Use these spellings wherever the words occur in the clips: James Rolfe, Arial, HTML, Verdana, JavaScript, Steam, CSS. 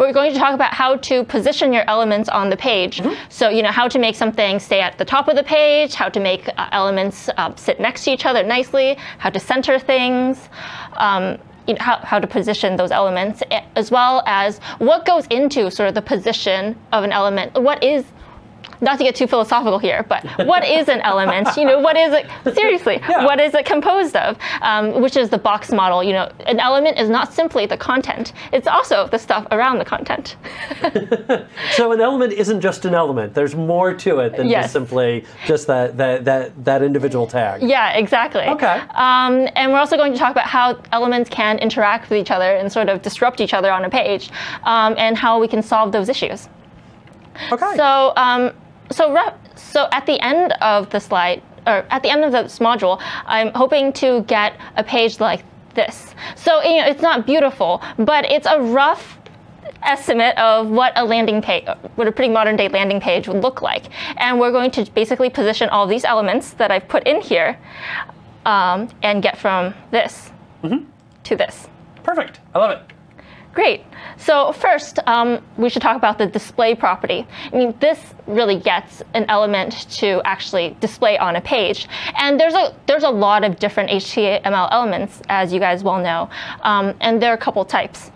we're going to talk about how to position your elements on the page. Mm-hmm. So, you know, how to make something stay at the top of the page, how to make elements sit next to each other nicely, how to center things, you know, how to position those elements, as well as what goes into sort of the position of an element. What is, not to get too philosophical here, but what is an element? You know, what is it, seriously, yeah. What is it composed of? Which is the box model. You know, an element is not simply the content. It's also the stuff around the content. So an element isn't just an element. There's more to it than yes. just simply just that individual tag. Yeah, exactly. Okay. And we're also going to talk about how elements can interact with each other and sort of disrupt each other on a page, and how we can solve those issues. Okay. So, so at the end of the slide, or at the end of this module, I'm hoping to get a page like this. So, you know, it's not beautiful, but it's a rough estimate of what a landing page, what a pretty modern day landing page would look like. And we're going to basically position all these elements that I've put in here, and get from this mm-hmm. to this. Perfect. I love it. Great. So first, we should talk about the display property. I mean, this really gets an element to actually display on a page. And there's a lot of different HTML elements, as you guys well know. And there are a couple types.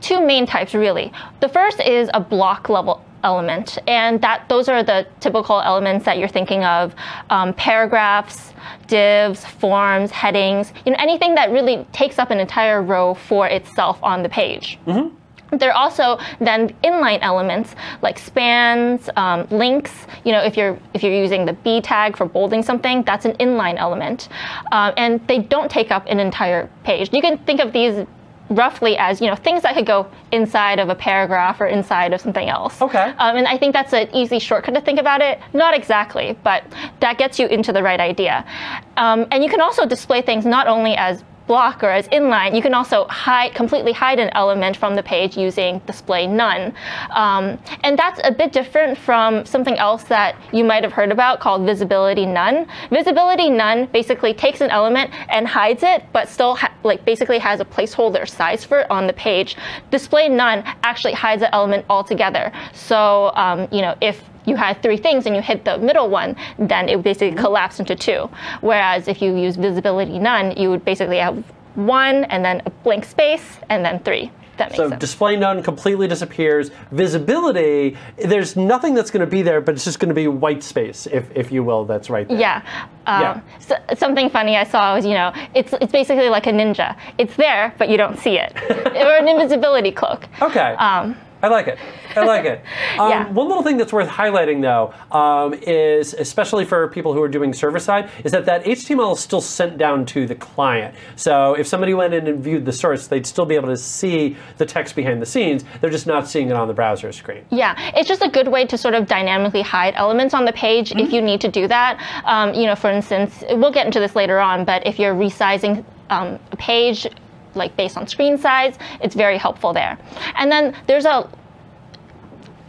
Two main types, really. The first is a block level element. And those are the typical elements that you're thinking of, paragraphs, divs, forms, headings, you know, anything that really takes up an entire row for itself on the page. Mm-hmm. There are also then inline elements like spans, links. You know, if you're using the B tag for bolding something, that's an inline element, and they don't take up an entire page. You can think of these roughly as, you know, things that could go inside of a paragraph or inside of something else. Okay. And I think that's an easy shortcut to think about it. Not exactly, but that gets you into the right idea. And you can also display things not only as block or as inline, you can also completely hide an element from the page using display none. And that's a bit different from something else that you might have heard about called visibility none. Visibility none basically takes an element and hides it, but still basically has a placeholder size for it on the page. Display none actually hides the element altogether. So, you know, if you had three things and you hit the middle one, then it would basically collapse into two. Whereas if you use visibility none, you would basically have one and then a blank space and then three. That makes sense. So display none completely disappears. Visibility, there's nothing that's going to be there, but it's just going to be white space, if you will, that's right there. Yeah. So something funny I saw was, you know, it's basically like a ninja. It's there, but you don't see it. Or an invisibility cloak. Okay. I like it. I like it. Yeah. One little thing that's worth highlighting, though, is, especially for people who are doing server-side, is that HTML is still sent down to the client. So if somebody went in and viewed the source, they'd still be able to see the text behind the scenes. They're just not seeing it on the browser screen. Yeah. It's just a good way to sort of dynamically hide elements on the page mm-hmm. if you need to do that. You know, for instance, we'll get into this later on, but if you're resizing a page, like based on screen size, it's very helpful there. And then there's a...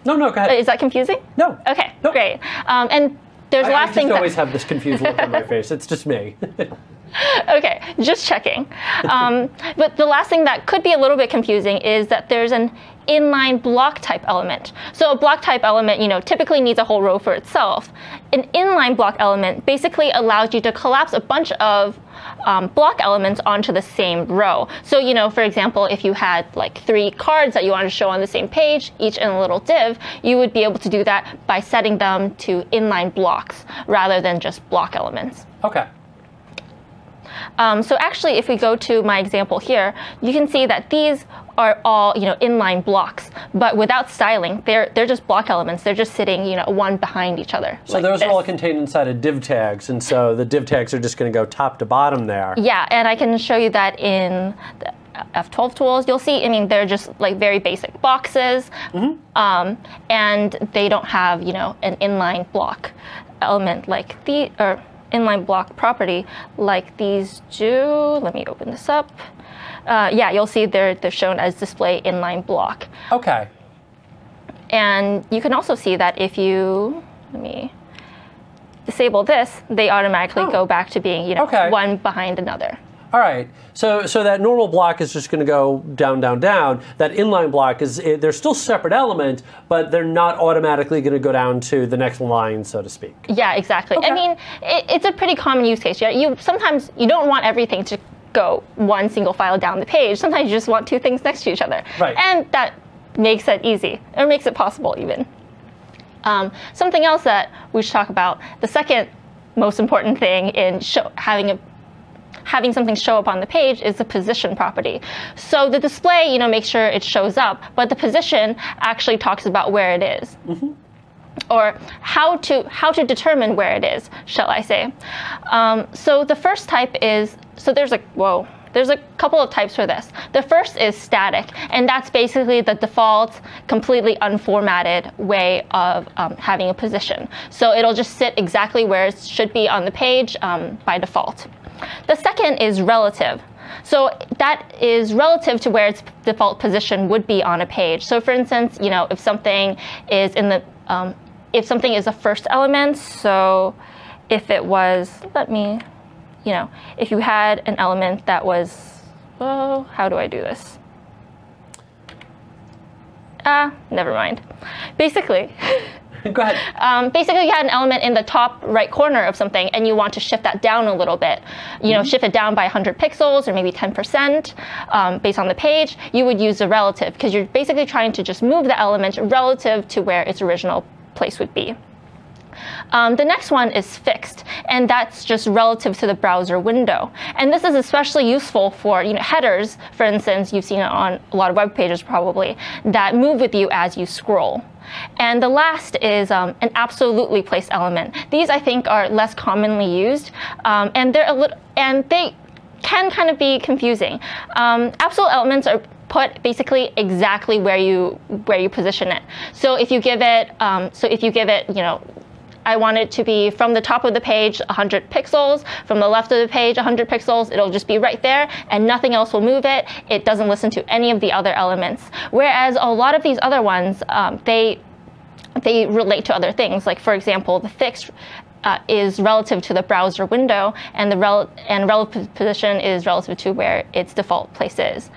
No, go ahead. Is that confusing? No. Okay, nope. Great. And there's last thing... I just always have this confused look on my face. It's just me. Okay, just checking. But the last thing that could be a little bit confusing is that there's an inline block type element. So a block type element, you know, typically needs a whole row for itself. An inline block element basically allows you to collapse a bunch of block elements onto the same row. So, you know, for example, if you had like three cards that you wanted to show on the same page, each in a little div, you would be able to do that by setting them to inline blocks rather than just block elements. Okay. So actually, if we go to my example here, you can see that these are all, you know, inline blocks, but without styling. They're just block elements. They're just sitting, you know, one behind each other. So like those are all contained inside of div tags, and so the div tags are just going to go top to bottom there. Yeah, and I can show you that in the F12 tools. You'll see, I mean, they're just like very basic boxes, mm-hmm. And they don't have, you know, an inline block element like the or inline block property like these do. Let me open this up. Yeah, you'll see they're shown as display inline block. Okay. And you can also see that if you, let me disable this, they automatically go back to being, you know, one behind another. All right, so that normal block is just going to go down, down, down. That inline block is, they're still separate elements, but they're not automatically going to go down to the next line, so to speak. Yeah, exactly. Okay. I mean, it's a pretty common use case. Yeah, sometimes you don't want everything to go one single file down the page. Sometimes you just want two things next to each other. Right. And that makes it easy, or makes it possible even. Something else that we should talk about, the second most important thing in having something show up on the page is the position property. So the display, makes sure it shows up, but the position actually talks about where it is, or how to determine where it is, shall I say? So the first type is, there's a couple of types for this. The first is static, and that's basically the default, completely unformatted way of having a position. So it'll just sit exactly where it should be on the page by default. The second is relative. So that is relative to where its default position would be on a page. So for instance, if something is a first element, so if it was, if you had an element that was, how do I do this? Never mind. Basically, go ahead. Basically, you had an element in the top right corner of something, and you want to shift that down a little bit. Shift it down by 100 pixels or maybe 10% based on the page. You would use a relative because you're basically trying to just move the element relative to where its original place would be. The next one is fixed, and that's just relative to the browser window. And this is especially useful for headers. For instance, you've seen it on a lot of web pages probably, that move with you as you scroll. And the last is an absolutely placed element. These, I think, are less commonly used, and they can kind of be confusing. Absolute elements are put basically exactly where you position it. So if you give it, I want it to be from the top of the page 100 pixels, from the left of the page 100 pixels, it'll just be right there and nothing else will move it. It doesn't listen to any of the other elements. Whereas a lot of these other ones, they relate to other things. Like for example, the fixed is relative to the browser window, and the relative position is relative to where its default place is.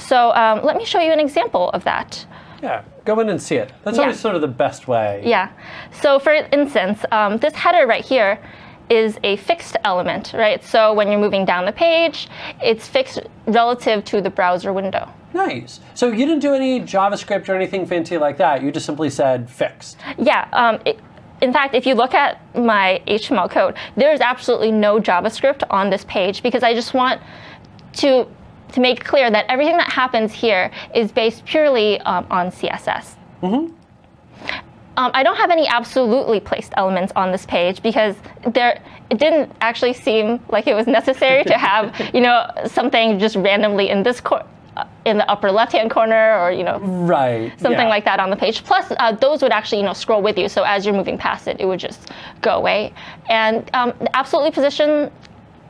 So let me show you an example of that. Yeah, go in and see it. That's always sort of the best way. Yeah. So for instance, this header right here is a fixed element, right? So when you're moving down the page, it's fixed relative to the browser window. Nice. So you didn't do any JavaScript or anything fancy like that. You just simply said fixed. Yeah. In fact, if you look at my HTML code, there's absolutely no JavaScript on this page because I just want to make clear that everything that happens here is based purely on CSS. I don't have any absolutely placed elements on this page because it didn't actually seem like it was necessary to have something just randomly in this in the upper left-hand corner, or like that on the page. Plus, those would actually scroll with you, so as you're moving past it, it would just go away. And the absolutely positioned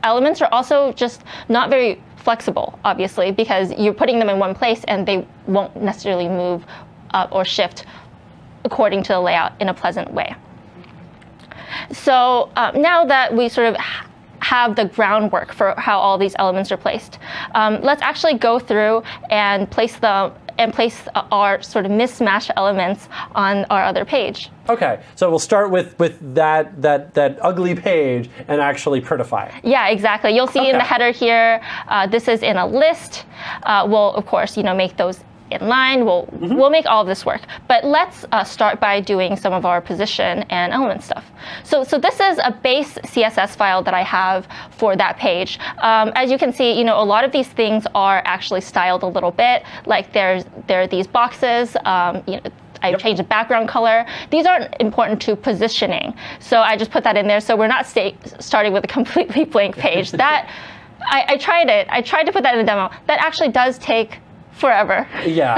elements are also just not very flexible, obviously, because you're putting them in one place and they won't necessarily move or shift according to the layout in a pleasant way. So now that we sort of have the groundwork for how all these elements are placed, let's actually go through and place our sort of mismatched elements on our other page. Okay, so we'll start with that ugly page and actually prettify it. Yeah, exactly. You'll see in the header here, this is in a list. We'll of course make those inline. We'll make all of this work, but let's start by doing some of our position and element stuff. So this is a base CSS file that I have for that page. As you can see, a lot of these things are actually styled a little bit. Like there are these boxes. I changed the background color. These aren't important to positioning, so I just put that in there. So we're not starting with a completely blank page. That I tried it. I tried to put that in the demo. That actually does take forever. Yeah.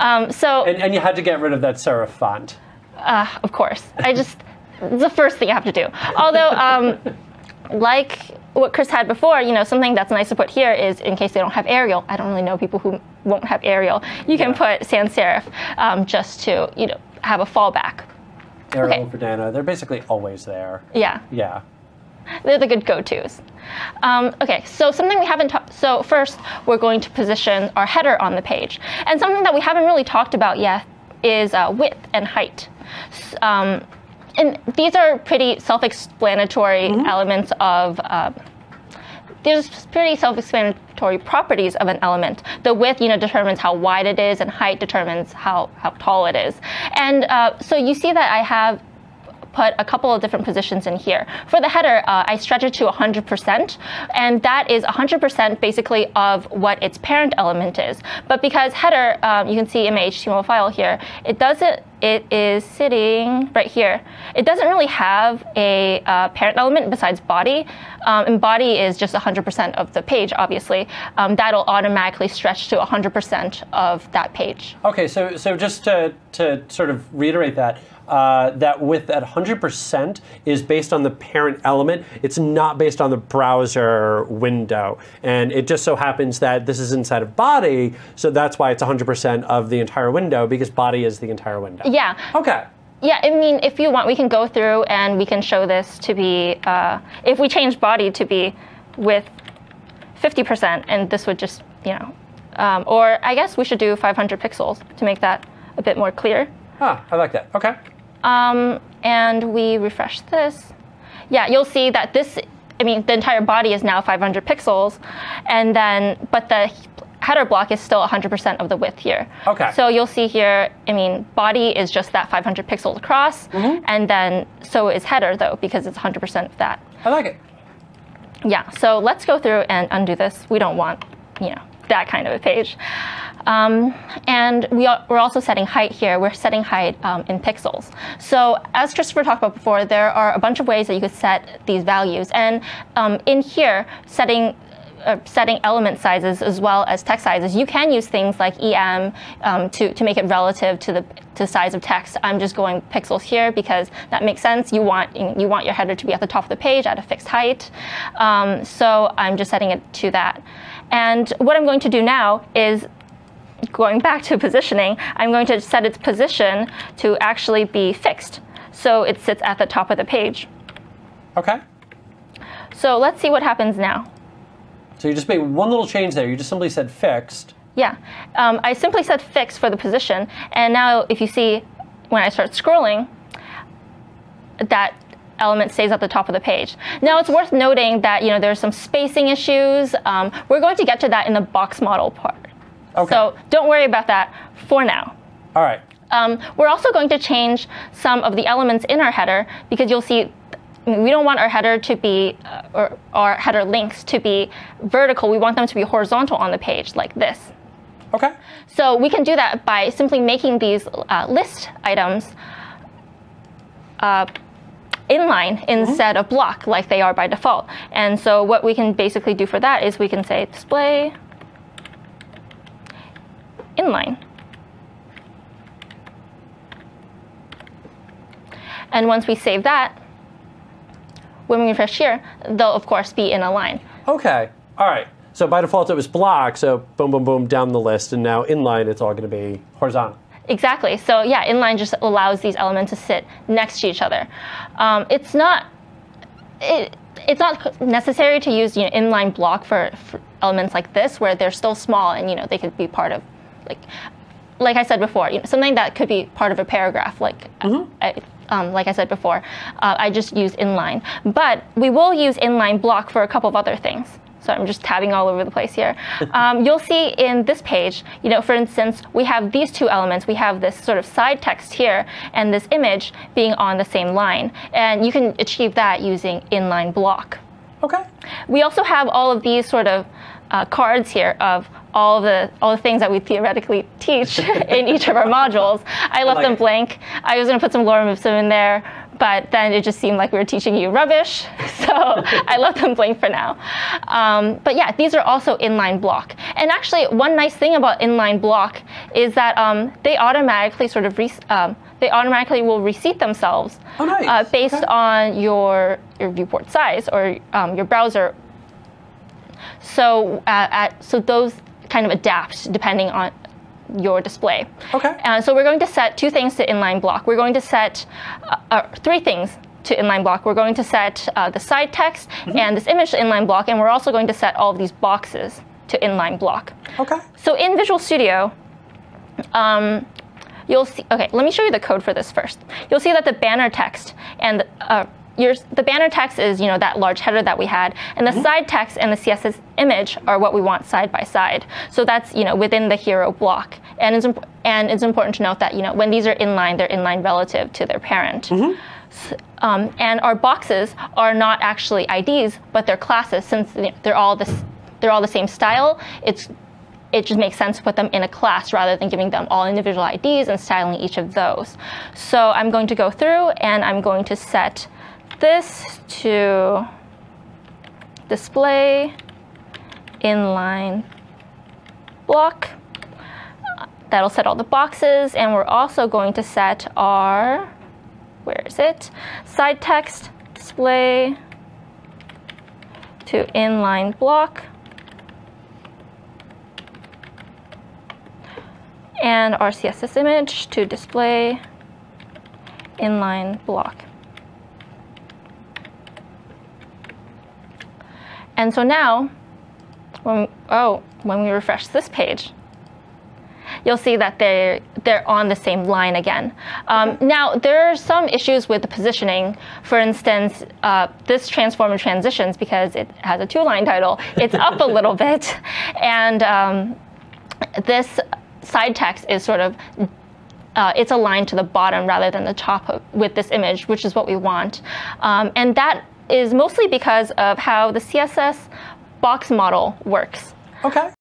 And you had to get rid of that serif font. Of course. It's the first thing I have to do. Although, like what Chris had before, something that's nice to put here is in case they don't have Arial. I don't really know people who won't have Arial. You can put sans serif just to have a fallback. Arial and Verdana, they're basically always there. Yeah. Yeah. They're the good go-tos. Okay, so something we haven't talked, so first we're going to position our header on the page. And something that we haven't really talked about yet is width and height. And these are pretty self-explanatory elements of, there's pretty self-explanatory properties of an element. The width, determines how wide it is, and height determines how tall it is. And so you see that I have put a couple of different positions in here. For the header, I stretch it to 100%, and that is 100% basically of what its parent element is. But because header, you can see in my HTML file here, it is sitting right here. It doesn't really have a parent element besides body, and body is just 100% of the page, obviously. That'll automatically stretch to 100% of that page. Okay, so just to sort of reiterate that, that width at 100% is based on the parent element. It's not based on the browser window. And it just so happens that this is inside of body, so that's why it's 100% of the entire window, because body is the entire window. Yeah. Okay. Yeah, I mean, if you want, we can go through and we can show this to be, if we change body to be with 50%, and this would just, or I guess we should do 500 pixels to make that a bit more clear. Ah, I like that. Okay. And we refresh this. Yeah, you'll see that this, the entire body is now 500 pixels, and then, but the header block is still 100% of the width here. Okay. So you'll see here, body is just that 500 pixels across, and then so is header, though, because it's 100% of that. I like it. Yeah, so let's go through and undo this. We don't want, that kind of a page. And we're also setting height here. We're setting height in pixels. So as Christopher talked about before, there are a bunch of ways that you could set these values. And in here, setting element sizes as well as text sizes, you can use things like EM to make it relative to the size of text. I'm just going pixels here because that makes sense. You want your header to be at the top of the page at a fixed height. So I'm just setting it to that. And what I'm going to do now is, going back to positioning, I'm going to set its position to actually be fixed, so it sits at the top of the page. Okay. So let's see what happens now. So you just made one little change there. You just simply said fixed. Yeah. I simply said fixed for the position. And now if you see, when I start scrolling, that element stays at the top of the page. Now it's worth noting that there's some spacing issues. We're going to get to that in the box model part. Okay. So don't worry about that for now. All right. We're also going to change some of the elements in our header, because you'll see we don't want our header to be, or our header links to be vertical. We want them to be horizontal on the page, like this. Okay. So we can do that by simply making these list items inline instead of block, like they are by default. And so what we can basically do for that is we can say display inline. And once we save that, when we refresh here, they'll of course be in a line. Okay, all right. So by default it was block, so boom, boom, boom, down the list, and now inline it's all gonna be horizontal. Exactly, so yeah, inline just allows these elements to sit next to each other. It's not necessary to use inline block for elements like this, where they're still small and they could be part of, like I said before, something that could be part of a paragraph, like I said before. I just use inline. But we will use inline block for a couple of other things. So I'm just tabbing all over the place here. You'll see in this page, for instance, we have these two elements. We have this sort of side text here and this image being on the same line. And you can achieve that using inline block. Okay. We also have all of these sort of cards here of all the things that we theoretically teach in each of our modules. I left them blank. I was going to put some lorem ipsum in there, but then it just seemed like we were teaching you rubbish. So I left them blank for now. But yeah, these are also inline block. And actually, one nice thing about inline block is that they automatically sort of will reseat themselves. Oh, nice. Based on your viewport size or your browser. So so those kind of adapt depending on your display. Okay. So we're going to set two things to inline block. We're going to set three things to inline block, we're going to set the side text and this image to inline block, and we're also going to set all of these boxes to inline block. Okay. So in Visual Studio, you'll see. Okay, let me show you the code for this first. You'll see that the banner text and the banner text is that large header that we had, and the side text and the CSS image are what we want side by side. So that's within the hero block, and it's important to note that when these are inline, they're inline relative to their parent. And our boxes are not actually IDs, but they're classes. Since they're all the same style, it just makes sense to put them in a class rather than giving them all individual IDs and styling each of those. So I'm going to go through and I'm going to set this to display inline block. That'll set all the boxes, and we're also going to set our side text display to inline block. And our CSS image to display inline block. And so now, when we refresh this page, you'll see that they're on the same line again. Now, there are some issues with the positioning. For instance, this transform and transitions, because it has a two-line title, it's up a little bit. And this side text is sort of, it's aligned to the bottom rather than the top with this image, which is what we want. And that is mostly because of how the CSS box model works. Okay.